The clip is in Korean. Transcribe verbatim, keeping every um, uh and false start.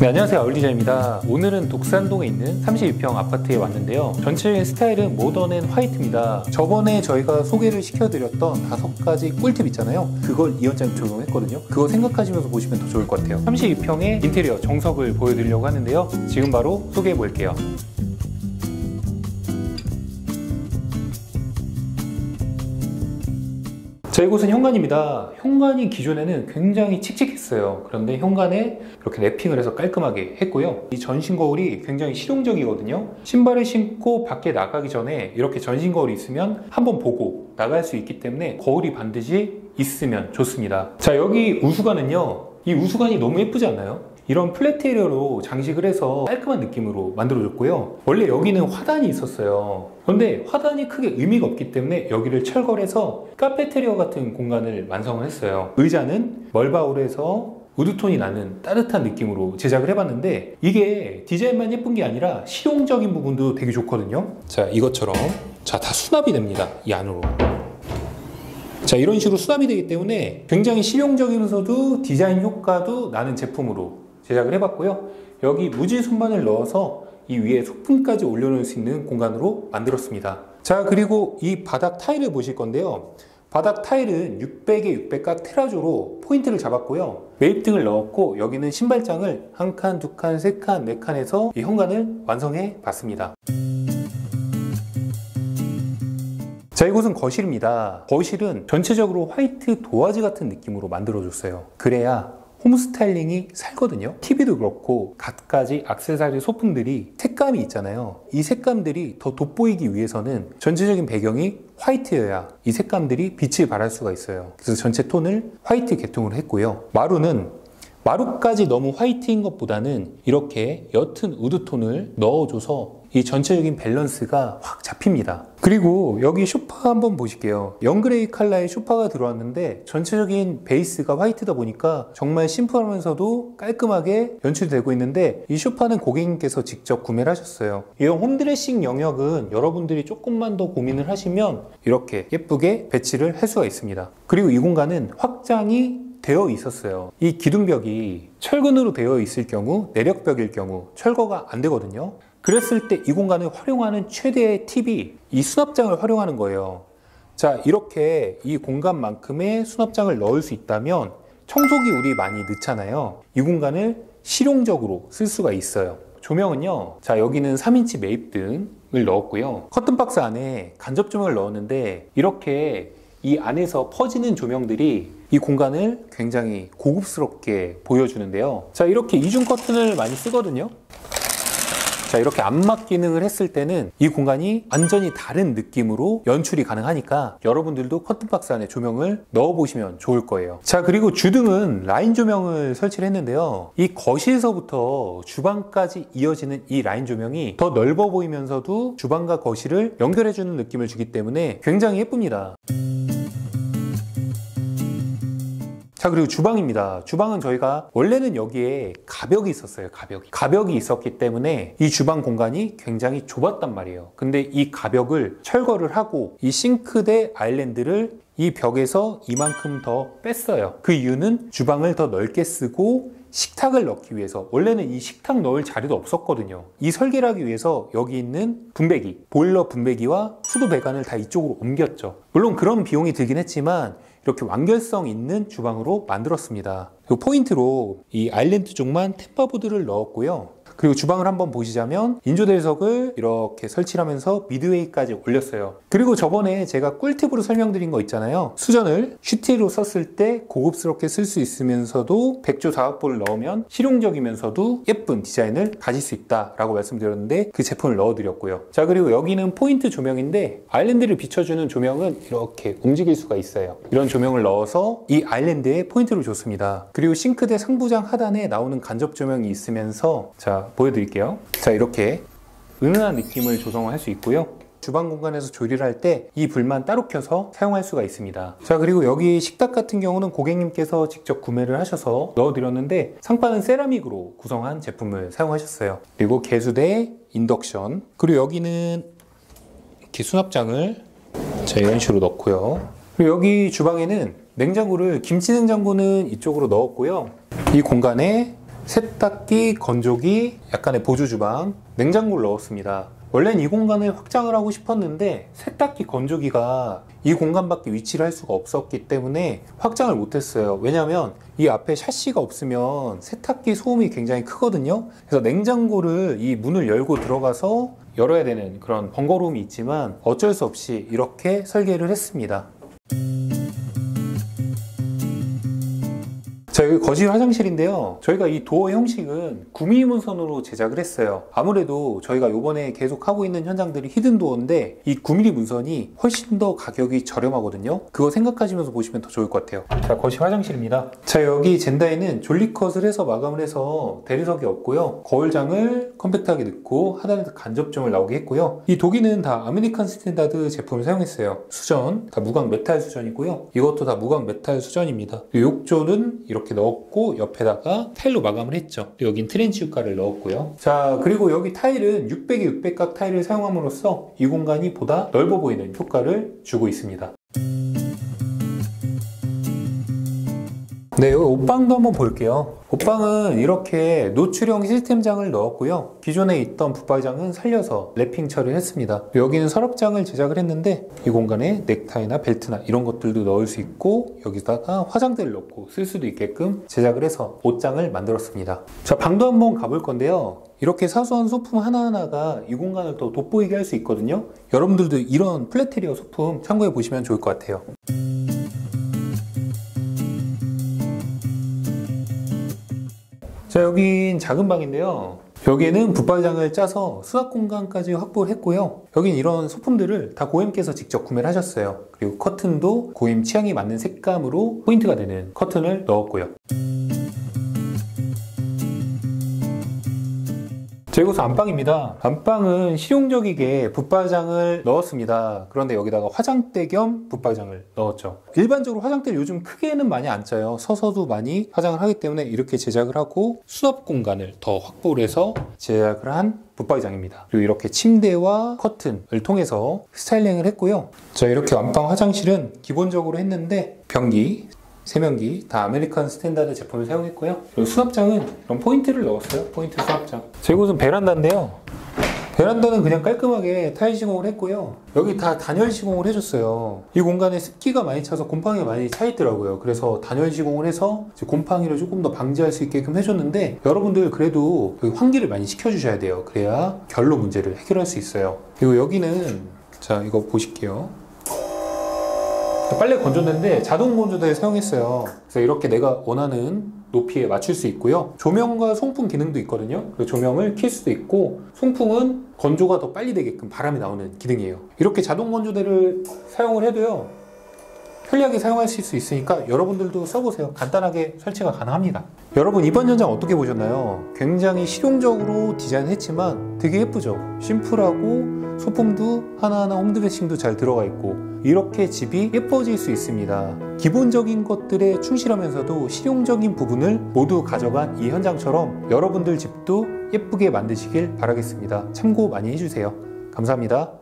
네, 안녕하세요. 아울디자입니다. 오늘은 독산동에 있는 삼십이 평 아파트에 왔는데요. 전체적인 스타일은 모던 앤 화이트입니다. 저번에 저희가 소개를 시켜드렸던 다섯 가지 꿀팁 있잖아요. 그걸 이 현장 적용했거든요. 그거 생각하시면서 보시면 더 좋을 것 같아요. 삼십이 평의 인테리어 정석을 보여드리려고 하는데요. 지금 바로 소개해볼게요. 자, 이곳은 현관입니다. 현관이 기존에는 굉장히 칙칙했어요. 그런데 현관에 이렇게 랩핑을 해서 깔끔하게 했고요. 이 전신 거울이 굉장히 실용적이거든요. 신발을 신고 밖에 나가기 전에 이렇게 전신 거울이 있으면 한번 보고 나갈 수 있기 때문에 거울이 반드시 있으면 좋습니다. 자, 여기 우수관은요. 이 우수관이 너무 예쁘지 않나요? 이런 플랫테리어로 장식을 해서 깔끔한 느낌으로 만들어줬고요. 원래 여기는 화단이 있었어요. 그런데 화단이 크게 의미가 없기 때문에 여기를 철거를 해서 카페테리어 같은 공간을 완성을 했어요. 의자는 멀바오로 해서 우드톤이 나는 따뜻한 느낌으로 제작을 해봤는데 이게 디자인만 예쁜 게 아니라 실용적인 부분도 되게 좋거든요. 자, 이것처럼 자, 다 수납이 됩니다. 이 안으로. 자, 이런 식으로 수납이 되기 때문에 굉장히 실용적이면서도 디자인 효과도 나는 제품으로 제작을 해봤고요. 여기 무지 손반을 넣어서 이 위에 소품까지 올려놓을 수 있는 공간으로 만들었습니다. 자, 그리고 이 바닥 타일을 보실 건데요. 바닥 타일은 육백에 육백 각 테라조로 포인트를 잡았고요. 매립등을 넣었고 여기는 신발장을 한 칸, 두 칸, 세 칸, 네 칸 해서 이 현관을 완성해 봤습니다. 자, 이곳은 거실입니다. 거실은 전체적으로 화이트 도화지 같은 느낌으로 만들어줬어요. 그래야 홈 스타일링이 살거든요. 티비도 그렇고 갖가지 액세서리 소품들이 색감이 있잖아요. 이 색감들이 더 돋보이기 위해서는 전체적인 배경이 화이트여야 이 색감들이 빛을 발할 수가 있어요. 그래서 전체 톤을 화이트 계통으로 했고요. 마루는 마루까지 너무 화이트인 것보다는 이렇게 옅은 우드톤을 넣어줘서 이 전체적인 밸런스가 확 잡힙니다. 그리고 여기 소파 한번 보실게요. 영그레이 컬러의 소파가 들어왔는데 전체적인 베이스가 화이트다 보니까 정말 심플하면서도 깔끔하게 연출되고 있는데 이 소파는 고객님께서 직접 구매를 하셨어요. 이런 홈드레싱 영역은 여러분들이 조금만 더 고민을 하시면 이렇게 예쁘게 배치를 할 수가 있습니다. 그리고 이 공간은 확장이 되어 있었어요. 이 기둥벽이 철근으로 되어 있을 경우, 내력벽일 경우 철거가 안 되거든요. 그랬을 때 이 공간을 활용하는 최대의 팁이 이 수납장을 활용하는 거예요. 자, 이렇게 이 공간만큼의 수납장을 넣을 수 있다면 청소기 우리 많이 넣잖아요. 이 공간을 실용적으로 쓸 수가 있어요. 조명은요. 자, 여기는 삼 인치 매립등을 넣었고요. 커튼박스 안에 간접 조명을 넣었는데 이렇게 이 안에서 퍼지는 조명들이 이 공간을 굉장히 고급스럽게 보여주는데요. 자, 이렇게 이중 커튼을 많이 쓰거든요. 자, 이렇게 암막 기능을 했을 때는 이 공간이 완전히 다른 느낌으로 연출이 가능하니까 여러분들도 커튼박스 안에 조명을 넣어보시면 좋을 거예요. 자, 그리고 주등은 라인 조명을 설치를 했는데요. 이 거실에서부터 주방까지 이어지는 이 라인 조명이 더 넓어 보이면서도 주방과 거실을 연결해주는 느낌을 주기 때문에 굉장히 예쁩니다. 자, 그리고 주방입니다. 주방은 저희가 원래는 여기에 가벽이 있었어요. 가벽이 가벽이 있었기 때문에 이 주방 공간이 굉장히 좁았단 말이에요. 근데 이 가벽을 철거를 하고 이 싱크대 아일랜드를 이 벽에서 이만큼 더 뺐어요. 그 이유는 주방을 더 넓게 쓰고 식탁을 넣기 위해서. 원래는 이 식탁 넣을 자리도 없었거든요. 이 설계를 하기 위해서 여기 있는 분배기, 보일러 분배기와 수도 배관을 다 이쪽으로 옮겼죠. 물론 그런 비용이 들긴 했지만 이렇게 완결성 있는 주방으로 만들었습니다. 그리고 포인트로 이 아일랜드 쪽만 템파보드를 넣었고요. 그리고 주방을 한번 보시자면 인조대리석을 이렇게 설치하면서 미드웨이까지 올렸어요. 그리고 저번에 제가 꿀팁으로 설명드린 거 있잖아요. 수전을 슈티로 썼을 때 고급스럽게 쓸 수 있으면서도 백조다각보를 넣으면 실용적이면서도 예쁜 디자인을 가질 수 있다라고 말씀드렸는데 그 제품을 넣어드렸고요. 자, 그리고 여기는 포인트 조명인데 아일랜드를 비춰주는 조명은 이렇게 움직일 수가 있어요. 이런 조명을 넣어서 이 아일랜드에 포인트를 줬습니다. 그리고 싱크대 상부장 하단에 나오는 간접 조명이 있으면서 자, 보여드릴게요. 자, 이렇게 은은한 느낌을 조성할 수 있고요. 주방 공간에서 조리를 할 때 이 불만 따로 켜서 사용할 수가 있습니다. 자, 그리고 여기 식탁 같은 경우는 고객님께서 직접 구매를 하셔서 넣어드렸는데 상판은 세라믹으로 구성한 제품을 사용하셨어요. 그리고 개수대, 인덕션, 그리고 여기는 이렇게 수납장을 자, 이런 식으로 넣고요. 그리고 여기 주방에는 냉장고를, 김치 냉장고는 이쪽으로 넣었고요. 이 공간에 세탁기, 건조기, 약간의 보조 주방, 냉장고를 넣었습니다. 원래는 이 공간을 확장을 하고 싶었는데 세탁기, 건조기가 이 공간밖에 위치를 할 수가 없었기 때문에 확장을 못했어요. 왜냐하면 이 앞에 샤시가 없으면 세탁기 소음이 굉장히 크거든요. 그래서 냉장고를 이 문을 열고 들어가서 열어야 되는 그런 번거로움이 있지만 어쩔 수 없이 이렇게 설계를 했습니다. 자, 여기 거실 화장실인데요, 저희가 이 도어 형식은 구 밀리미터선으로 제작을 했어요. 아무래도 저희가 요번에 계속 하고 있는 현장들이 히든 도어인데 이 구 밀리미터 문선이 훨씬 더 가격이 저렴하거든요. 그거 생각하시면서 보시면 더 좋을 것 같아요. 자, 거실 화장실입니다. 자, 여기 젠다에는 졸리컷을 해서 마감을 해서 대리석이 없고요, 거울장을 컴팩트하게 넣고 하단에서 간접점을 나오게 했고요. 이 도기는 다 아메리칸 스탠다드 제품을 사용했어요. 수전 다 무광 메탈 수전이고요, 이것도 다 무광 메탈 수전입니다. 욕조는 이렇게 이렇게 넣었고 옆에다가 타일로 마감을 했죠. 여긴 트렌치 유가를 넣었고요. 자, 그리고 여기 타일은 육백에 육백 각 타일을 사용함으로써 이 공간이 보다 넓어 보이는 효과를 주고 있습니다. 네, 여기 옷방도 한번 볼게요. 옷방은 이렇게 노출형 시스템장을 넣었고요, 기존에 있던 붙박이장은 살려서 랩핑 처리를 했습니다. 여기는 서랍장을 제작을 했는데 이 공간에 넥타이나 벨트나 이런 것들도 넣을 수 있고 여기다가 화장대를 넣고 쓸 수도 있게끔 제작을 해서 옷장을 만들었습니다. 자, 방도 한번 가볼 건데요, 이렇게 사소한 소품 하나하나가 이 공간을 더 돋보이게 할 수 있거든요. 여러분들도 이런 플래테리어 소품 참고해 보시면 좋을 것 같아요. 자, 여긴 작은 방인데요, 여기에는 붙박이장을 짜서 수납 공간까지 확보를 했고요. 여긴 이런 소품들을 다 고객님께서 직접 구매를 하셨어요. 그리고 커튼도 고객님 취향이 맞는 색감으로 포인트가 되는 커튼을 넣었고요. 자, 이곳은 안방입니다. 안방은 실용적이게 붙박이장을 넣었습니다. 그런데 여기다가 화장대 겸 붙박이장을 넣었죠. 일반적으로 화장대를 요즘 크게는 많이 안 짜요. 서서도 많이 화장을 하기 때문에 이렇게 제작을 하고 수납 공간을 더 확보를 해서 제작을 한 붙박이장입니다. 그리고 이렇게 침대와 커튼을 통해서 스타일링을 했고요. 자, 이렇게 안방 화장실은 기본적으로 했는데 변기, 세면기 다 아메리칸 스탠다드 제품을 사용했고요. 그리고 수납장은 이런 포인트를 넣었어요. 포인트 수납장. 자, 이곳은 베란다인데요, 베란다는 그냥 깔끔하게 타일 시공을 했고요. 여기 다 단열 시공을 해줬어요. 이 공간에 습기가 많이 차서 곰팡이가 많이 차 있더라고요. 그래서 단열 시공을 해서 이제 곰팡이를 조금 더 방지할 수 있게끔 해줬는데 여러분들 그래도 여기 환기를 많이 시켜주셔야 돼요. 그래야 결로 문제를 해결할 수 있어요. 그리고 여기는, 자, 이거 보실게요. 빨래 건조대인데 자동 건조대를 사용했어요. 그래서 이렇게 내가 원하는 높이에 맞출 수 있고요. 조명과 송풍 기능도 있거든요. 그래서 조명을 켤 수도 있고, 송풍은 건조가 더 빨리 되게끔 바람이 나오는 기능이에요. 이렇게 자동 건조대를 사용을 해도요, 편리하게 사용하실 수 있으니까 여러분들도 써보세요. 간단하게 설치가 가능합니다. 여러분, 이번 현장 어떻게 보셨나요? 굉장히 실용적으로 디자인했지만 되게 예쁘죠? 심플하고 소품도 하나하나 홈드레싱도 잘 들어가 있고 이렇게 집이 예뻐질 수 있습니다. 기본적인 것들에 충실하면서도 실용적인 부분을 모두 가져간 이 현장처럼 여러분들 집도 예쁘게 만드시길 바라겠습니다. 참고 많이 해주세요. 감사합니다.